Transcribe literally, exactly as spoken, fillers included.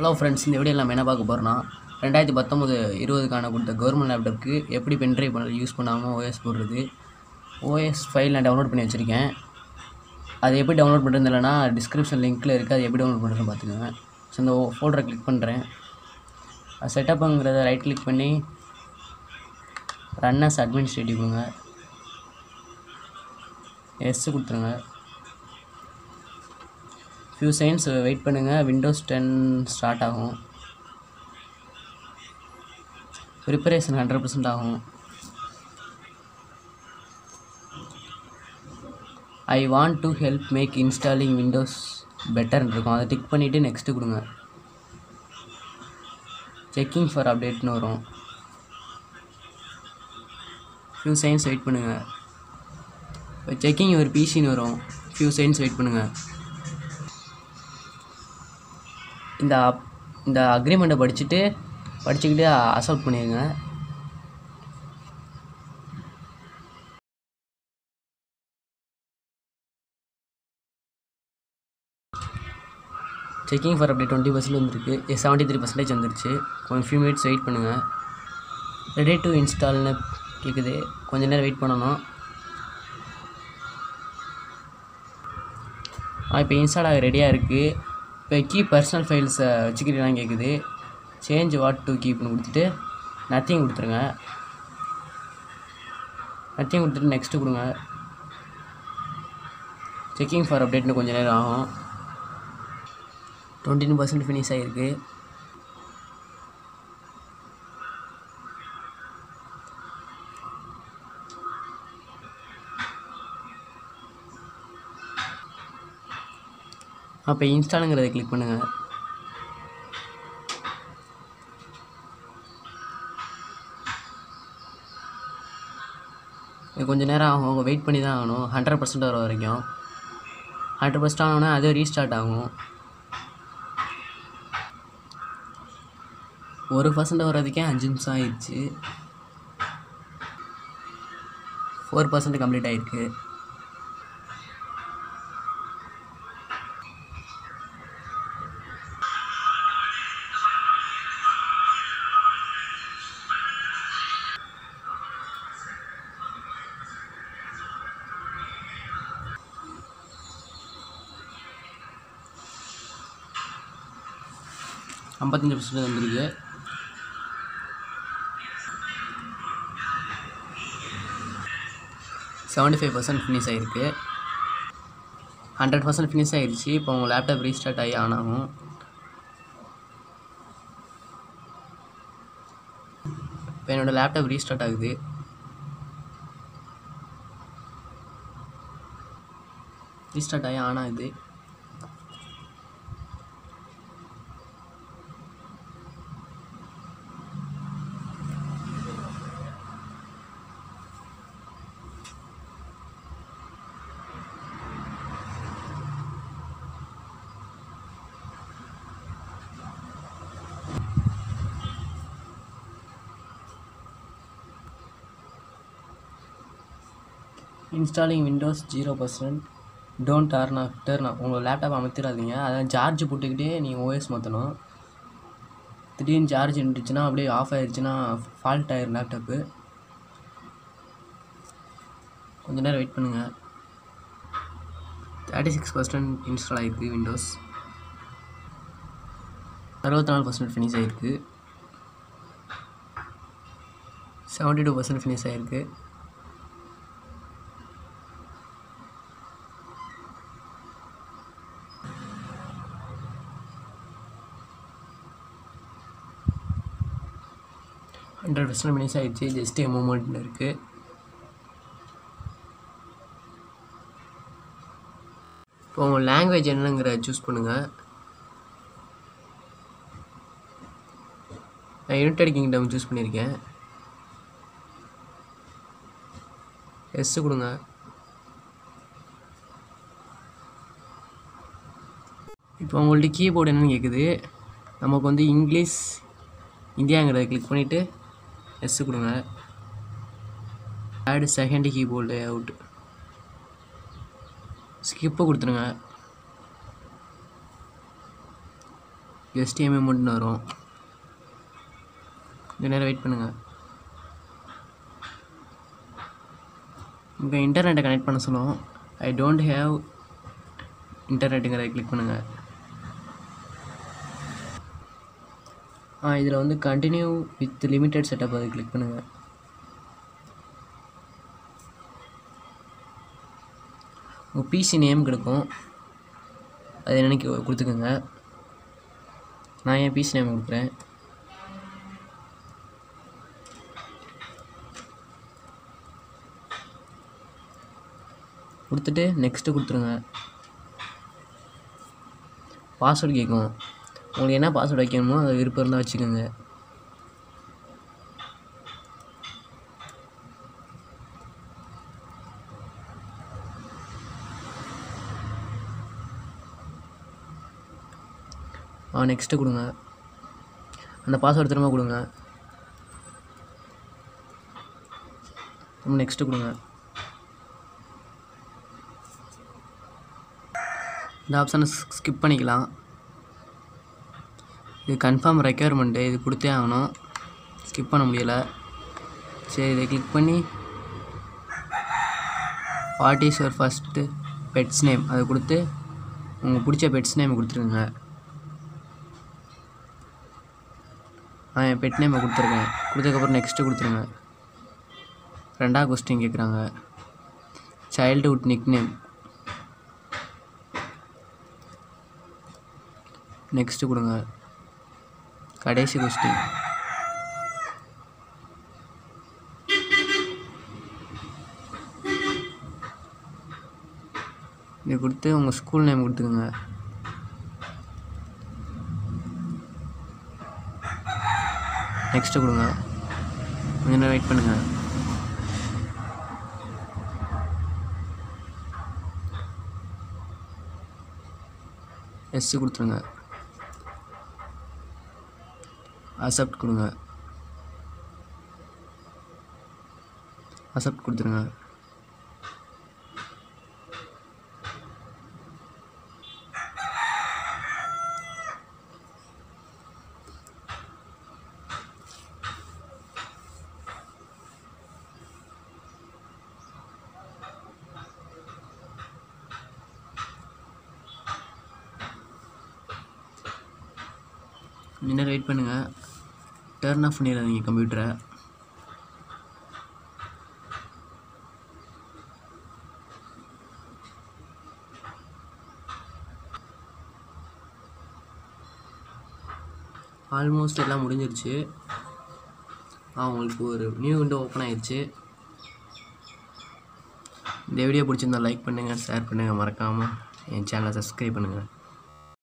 Hello friends, in the video, we will see how to use the government laptop. We will use O S. O S file and download it. If you download it, you the description link. Download so, the folder click on the setup. Right click on Run as administrative. Yes, few seconds wait பண்ணுங்க Windows ten start ஆகும் preparation one hundred percent ஆகும் I want to help make installing Windows better ன்றோம் அதை tick பண்ணிட்டு next கொடுங்க checking for update ன்னு வரும் few seconds wait பண்ணுங்க checking your P C ன்னு வரும் few seconds wait பண்ணுங்க இந்த இந்த அக்ரிமென்ட் படிச்சிட்டு படிச்சிட்டு அசப்ட் பண்ணிடுங்க checking for update twenty percent வந்திருக்கு seventy-three percent வந்துருச்சு கொஞ்சம் few minutes வெயிட் பண்ணுங்க ரெடி டு இன்ஸ்டால் னு கேக்குது கொஞ்ச நேரம் வெயிட் பண்ணனும் ஆ இப்போ இன்ஸ்டால் ஆக ரெடியா இருக்கு இப்போ கீ பர்சனல் ஃபைல்ஸ் வச்சுக்கிறீங்களா கேட்குது சேஞ்ச் வாட் டு கீப்னு கொடுத்துட்டு நத்திங் கொடுத்துருங்க நத்திங் கொடுத்துட்டு நெக்ஸ்ட்டு கொடுங்க செக்கிங் ஃபார் அப்டேட்னு கொஞ்சம் நேரம் ஆகும் டுவெண்ட்டி நைன் பர்சன்ட் ஃபினிஷ் ஆகிருக்கு அப்போ இன்ஸ்டால்ங்கிறத கிளிக் பண்ணுங்க கொஞ்ச நேரம் ஆகும் வெயிட் பண்ணி தான் ஆகணும் ஹண்ட்ரட் பர்சன்ட் வர வரைக்கும் ஹண்ட்ரட் பர்சன்ட் ஆகணும்னா அது ரீஸ்டார்ட் ஆகும் ஒரு பர்சன்ட் வர்றதுக்கே அஞ்சு நிமிஷம் ஆயிடுச்சு ஃபோர் பர்சன்ட் கம்ப்ளீட் ஆகிருக்கு fifty-five percent வந்திருக்கு seventy-five percent ஃபினிஷ் ஆயிருக்கு one hundred percent ஃபினிஷ் ஆயிருச்சு இப்போ உங்க லேப்டாப் ரீஸ்டார்ட் ஆகி ஆன் ஆகும் இப்போ என்னோட லேப்டாப் ரீஸ்டார்ட் ஆகுது ரீஸ்டார்ட் ஆகி ஆன் ஆகுது installing windows zero percent don't turn off turn off உங்க லேப்டாப் அமைத்திராதீங்க அதான் சார்ஜ் போட்டுக்கிட்டே நீங்க ஓஎஸ் மாத்தணும் திடீர்னு சார்ஜ் நின்றுச்சுனா அப்படியே ஆஃப் ஆயிருச்சுனா ஃபால்ட் ஆயிரும் லேப்டாப் கொஞ்ச நேரம் வெயிட் பண்ணுங்க thirty-six percent install ஆயிருக்கு windows sixty-four percent finish ஆயிருக்கு seventy-two percent finish ஆயிருக்கு one hundred percent finish ஆயிடுச்சு ஜஸ்ட் a moment இருக்கு இப்போ உங்க லாங்குவேஜ் என்னங்கற चूஸ் பண்ணுங்க நான் யுனைட்டட் கிங்டம் चूஸ் பண்ணிருக்கேன் எஸ் கொடுங்க இப்போ உங்களுக்கு கீபோர்ட் என்னன்னு கேக்குது நமக்கு வந்து இங்கிலீஷ் இந்தியாங்கறத கிளிக் பண்ணிட்டு S கொடுங்க add second keyboard layout skip கொடுத்துருங்க எஸ்டிஎம்ஐ மட்டும் வரும். கொஞ்சம் நேரம் வெயிட் பண்ணுங்கள். இப்போ இன்டர்நெட்டை கனெக்ட் பண்ண சொல்லுவோம். ஐ டோன்ட் ஹேவ் இன்டர்நெட்டுங்கிறத கிளிக் பண்ணுங்கள். ஆ இதில் வந்து கண்டினியூ வித் லிமிட்டட் செட்டப் அதை கிளிக் பண்ணுங்கள். உங்கள் பிசி நேம் கிடைக்கும், அது என்னென்னு கொடுத்துக்கோங்க. நான் என் பிசி நேம் கொடுக்குறேன். கொடுத்துட்டு நெக்ஸ்ட்டு கொடுத்துருங்க. பாஸ்வேர்டு கேட்கும், உங்களுக்கு என்ன பாஸ்வேர்டு வைக்கணுமோ அதை விருப்பம் இருந்தால் வச்சுக்கோங்க. ஆ நெக்ஸ்ட்டு கொடுங்க. அந்த பாஸ்வேர்டு திரும்ப கொடுங்க. திரும்ப நெக்ஸ்ட்டு கொடுங்க. இந்த ஆப்ஷனை ஸ்கிப் பண்ணிக்கலாம். இது கன்ஃபார்ம் ரெக்யர்மெண்ட்டு, இது கொடுத்தே ஆகணும், ஸ்கிப் பண்ண முடியலை. சரி இதை கிளிக் பண்ணி what is your first pet's name அதை கொடுத்து உங்களுக்கு பிடிச்ச பெட்ஸ் நேம் கொடுத்துருங்க. நான் என் பெட் நேமை கொடுத்துருக்கேன். கொடுத்ததுக்கப்புறம் நெக்ஸ்ட்டு கொடுத்துருங்க. ரெண்டாவது கொஸ்டின் கேட்குறாங்க, சைல்டுஹுட் நிக் நேம். நெக்ஸ்ட்டு கொடுங்க. கடைசி கொஸ்டின் இது கொடுத்து உங்கள் ஸ்கூல் நேம் கொடுத்துக்கோங்க. நெக்ஸ்ட்டு கொடுங்க. கொஞ்சம் நேரம் வெயிட் பண்ணுங்கள். எஸ்ஸு கொடுத்துருங்க. அக்செப்ட் கொடுங்க. அக்செப்ட் கொடுத்துருங்க. இன்னும் வெயிட் பண்ணுங்கள். டர்ன் ஆஃப் பண்ணிடாதீங்க கம்ப்யூட்டரை. ஆல்மோஸ்ட் எல்லாம் முடிஞ்சிருச்சு. ஆ உங்களுக்கு ஒரு நியூ விண்டோ ஓப்பன் ஆகிடுச்சு. இந்த வீடியோ பிடிச்சிருந்தால் லைக் பண்ணுங்கள், ஷேர் பண்ணுங்கள், மறக்காமல் என் சேனலை சப்ஸ்கிரைப் பண்ணுங்கள்.